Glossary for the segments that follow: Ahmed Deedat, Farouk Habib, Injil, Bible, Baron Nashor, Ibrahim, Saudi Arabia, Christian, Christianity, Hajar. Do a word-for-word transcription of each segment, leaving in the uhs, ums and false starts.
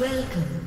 Welcome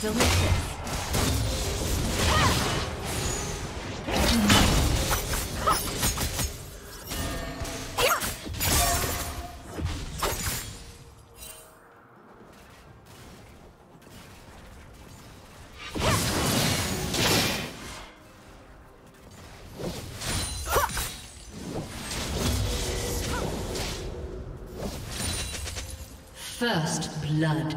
Delicious. First blood.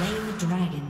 slain the dragon.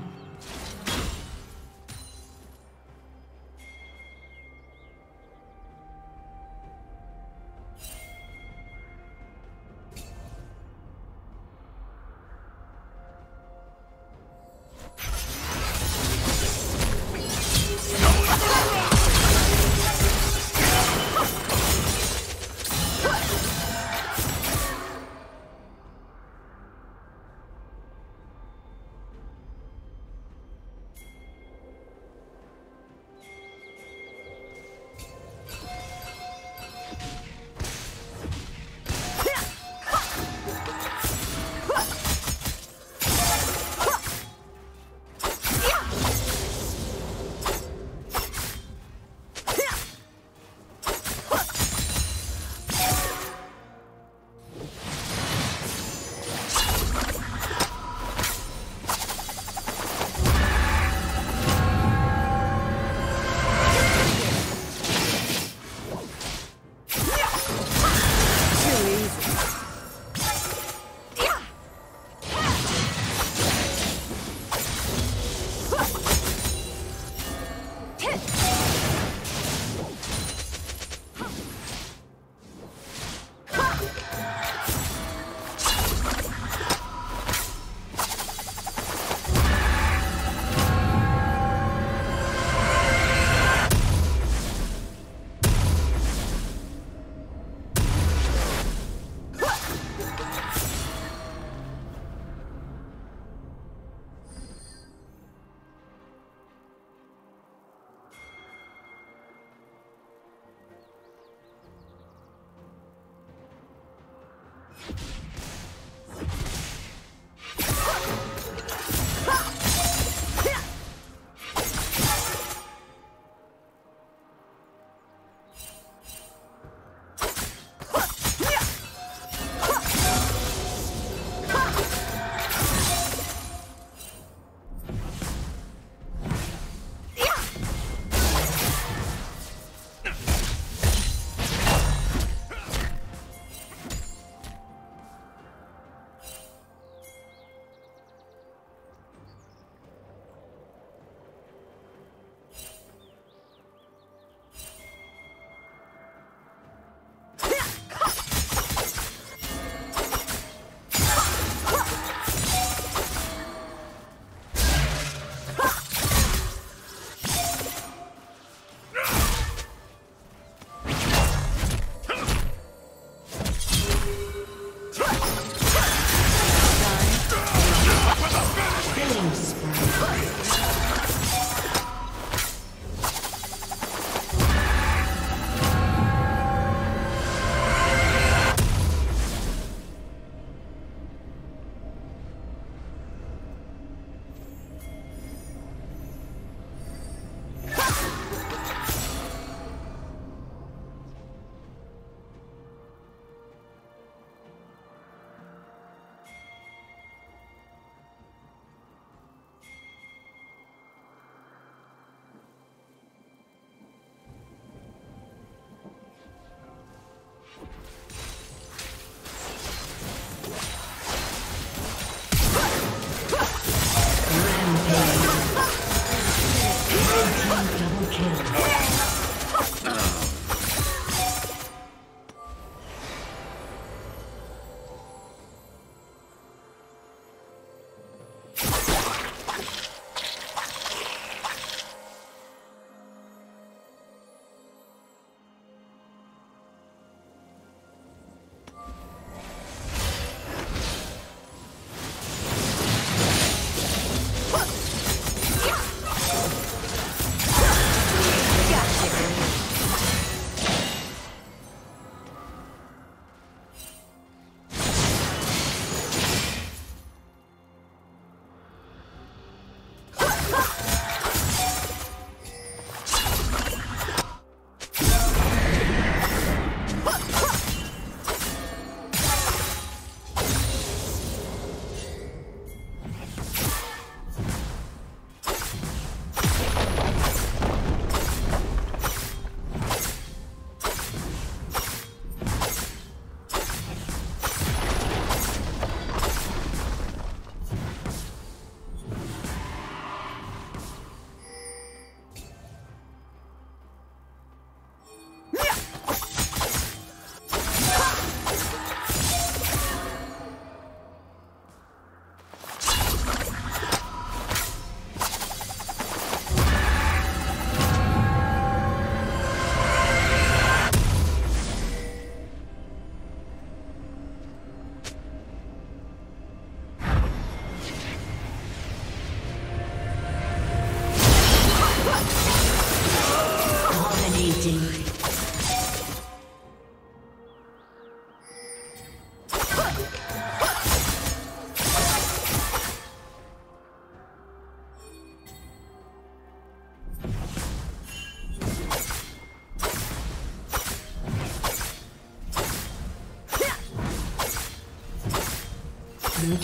Blue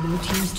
Blue team's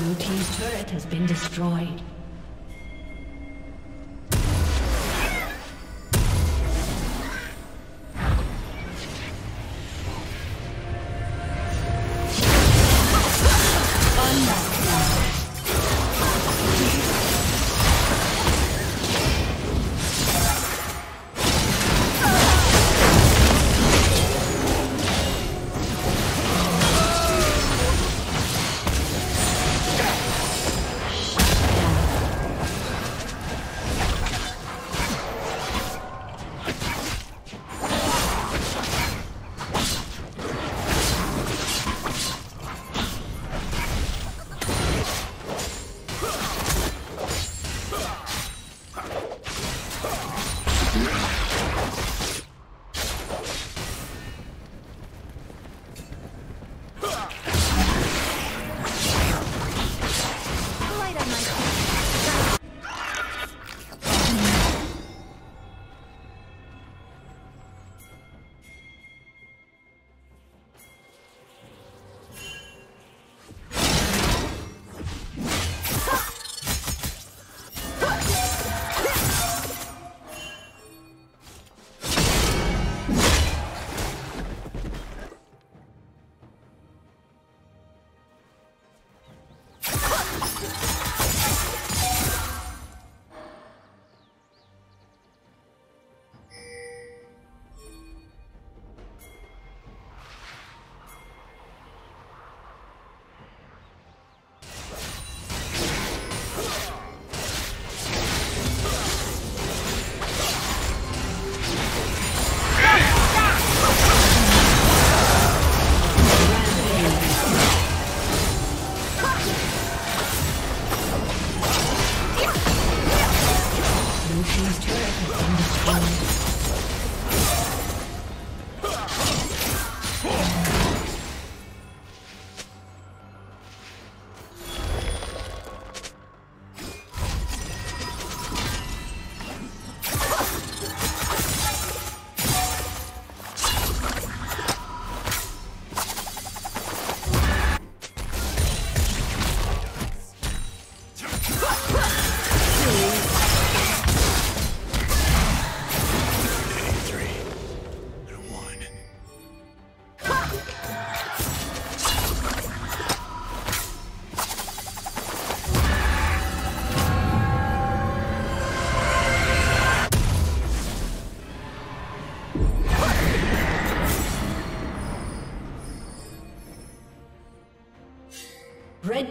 Blue team's turret has been destroyed. Red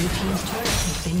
His turret has been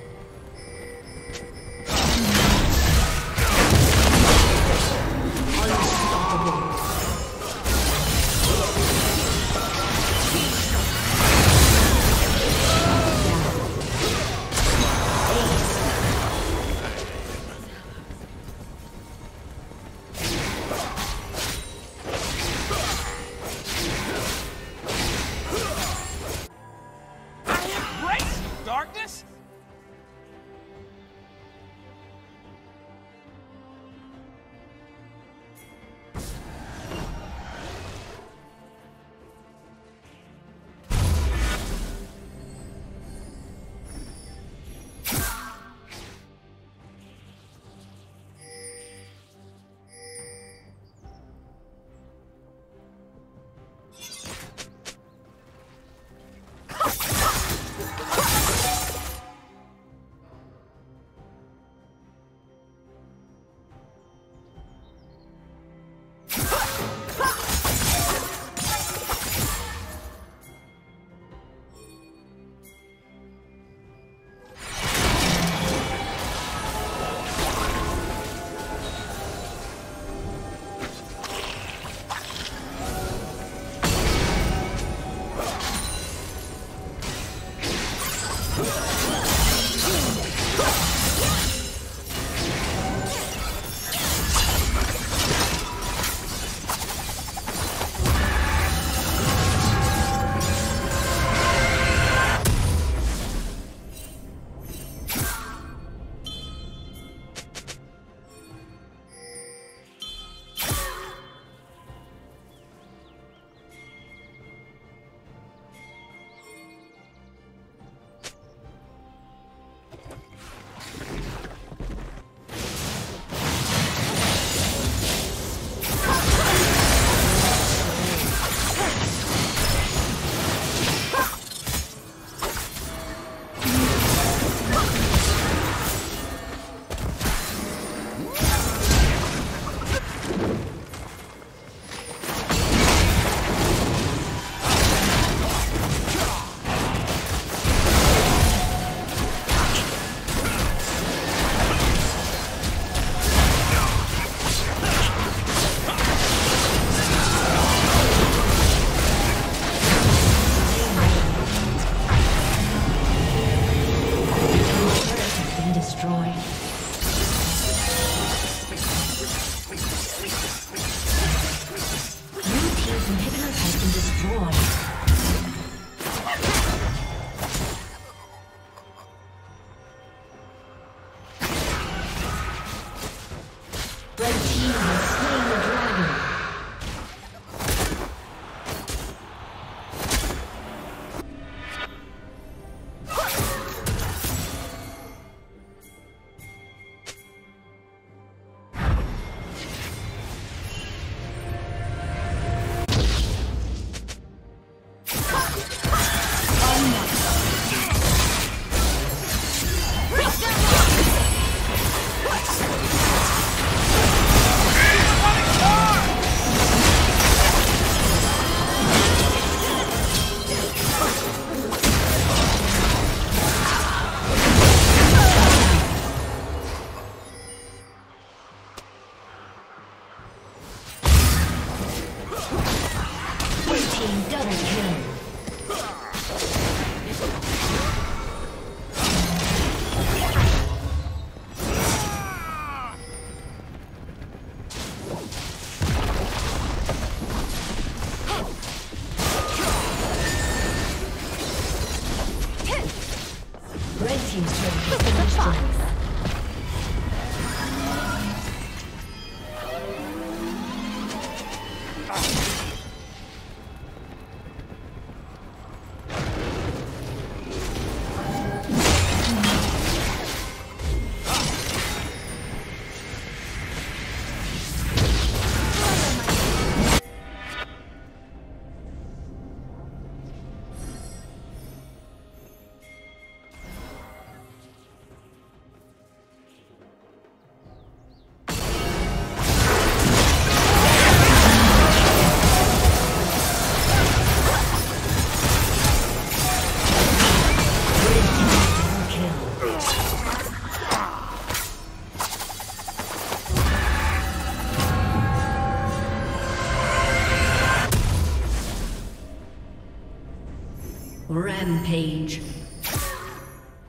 Rampage.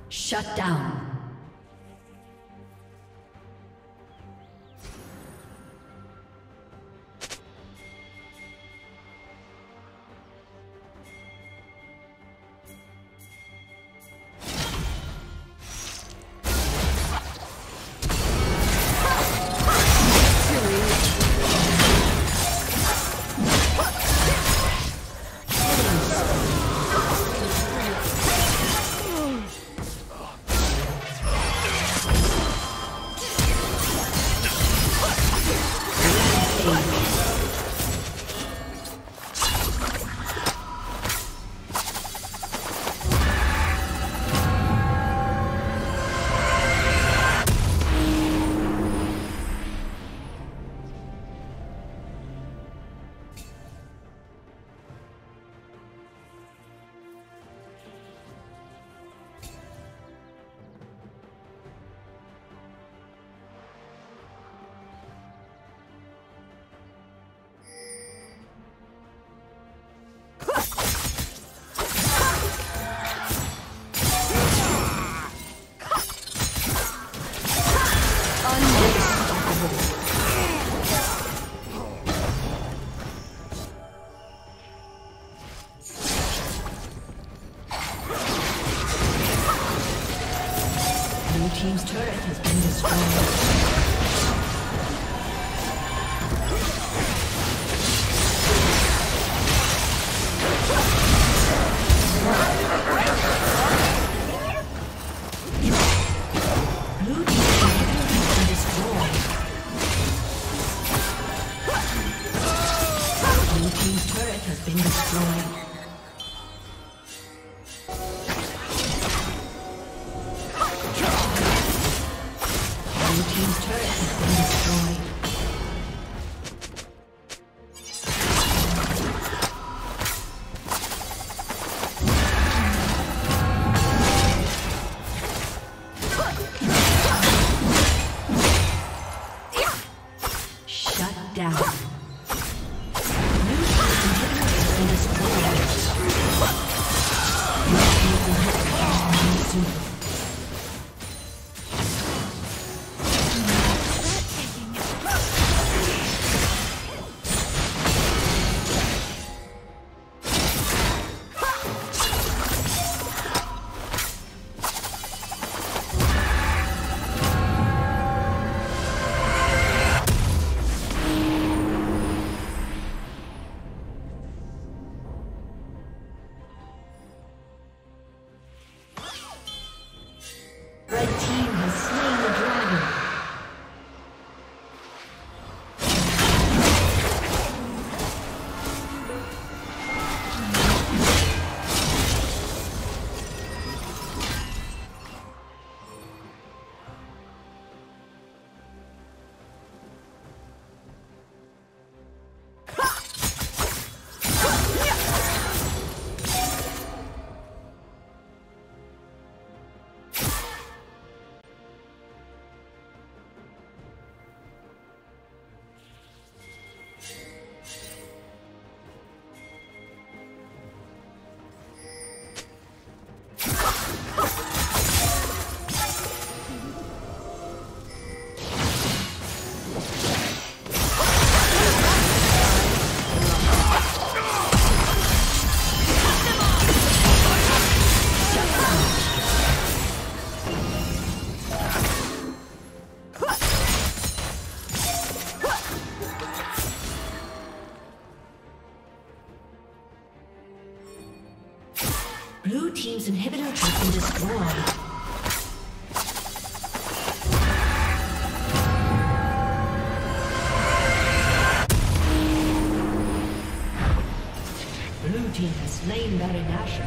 Shut down. Team's turret has been destroyed. Red team has slain the dragon. Blue team's inhibitor has been destroyed. Blue team has slain Baron Nashor.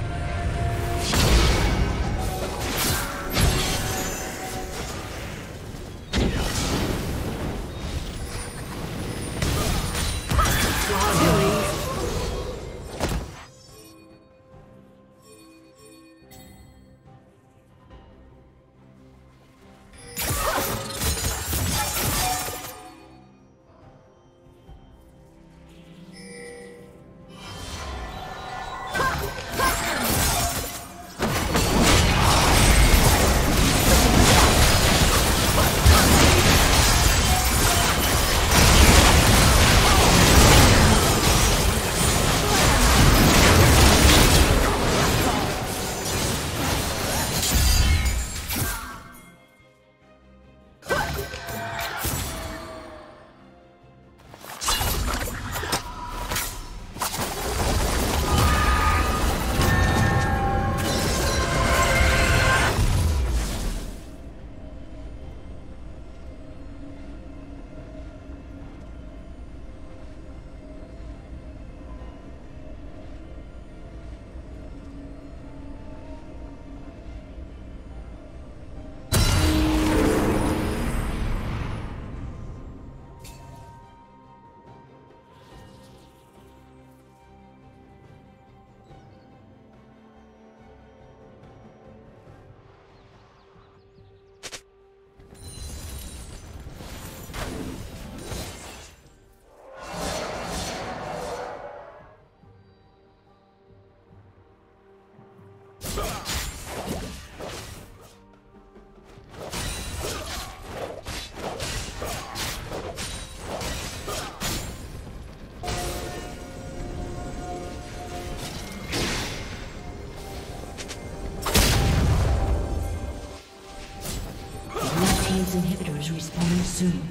Inhibitors respawning soon.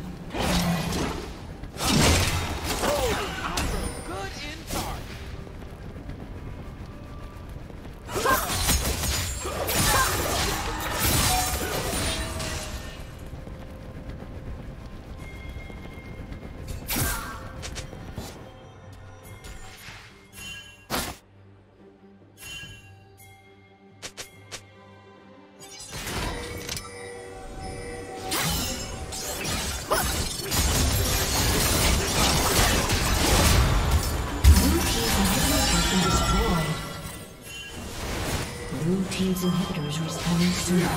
Team's inhibitors responding soon.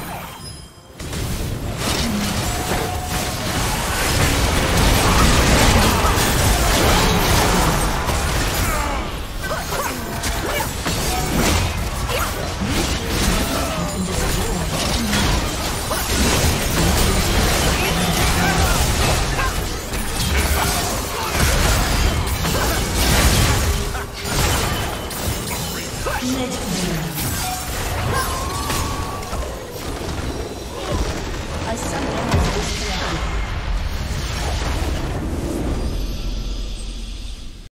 Something.